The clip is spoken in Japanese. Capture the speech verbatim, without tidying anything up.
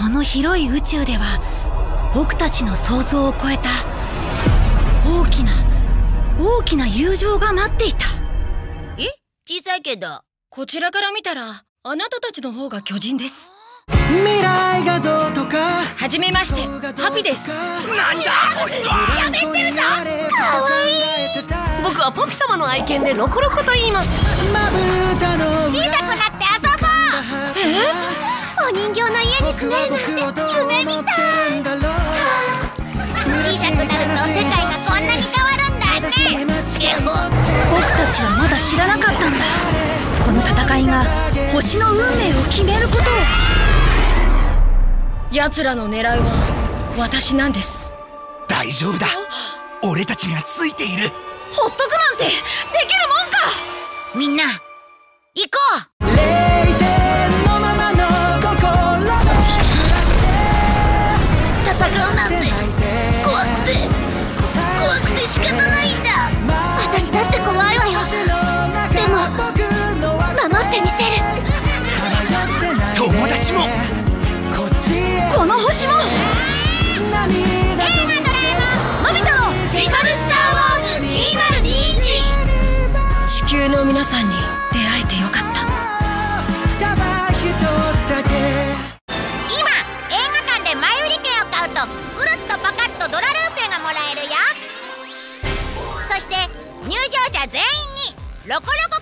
この広い宇宙では僕たちの想像を超えた大きな大きな友情が待っていた。え？小さいけど。こちらから見たらあなたたちの方が巨人です。未来がどうとか。はじめまして、ハピです。なんだこいつは。喋ってるぞ。かわいい。僕はポピ様の愛犬でロコロコと言います。小さくなって遊ぼう。え？お人形の家に住めるなんて夢みたい。小さくなると世界がこんなに変わるんだね。僕たちはまだ知らなかったんだ。この戦いが星の運命を決めることを。奴らの狙いは私なんです。大丈夫だ、俺たちがついている。ほっとくなんてできるもんか。みんな行こう。零点のままの心が戦うなんて怖くて怖くて仕方ないんだ。私だって怖いわよ。でも守ってみせる。友達もこの星も。映画ドラえもんのび太のリトルスターウォーズにせんにじゅういち。地球の皆さんに出会えてよかった。今映画館で前売り券を買うとぐるっとパカッとドラルーペがもらえるよ。そして入場者全員にロコロコ